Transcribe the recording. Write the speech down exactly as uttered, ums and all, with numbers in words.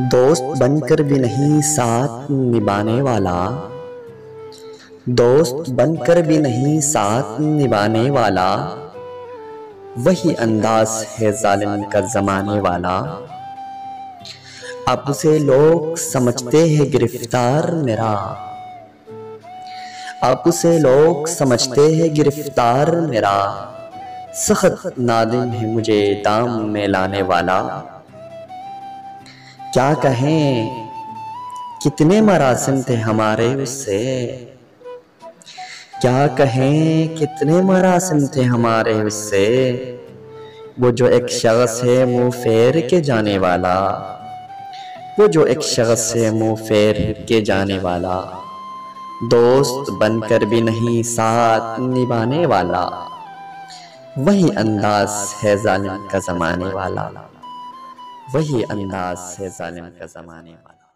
दोस्त बनकर भी नहीं साथ निभाने वाला, दोस्त बनकर भी नहीं साथ निभाने वाला, वही अंदाज है जालिम का जमाने वाला। अब उसे लोग समझते हैं गिरफ्तार मेरा, अब उसे लोग समझते हैं गिरफ्तार मेरा, सख्त नादिम है मुझे दाम में लाने वाला। क्या कहें कितने मरासिम थे हमारे उससे, क्या कहें कितने मरासिम थे हमारे उससे, वो जो एक शख्स है मुँह फेर के जाने वाला, वो जो एक शख्स है मुँह फेर के जाने वाला, दोस्त बनकर भी नहीं साथ निभाने वाला, वही अंदाज है जालिम का जमाने वाला, वही अंदाज है जालिम का जमाने वाला।